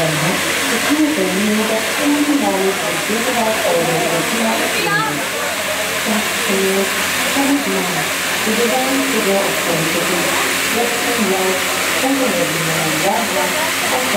Además, se tiene que eliminar un milagro por siete horas o de la próxima. Las señoras son humanas y llegaron a su lugar por el futuro. Las señoras son de la humanidad.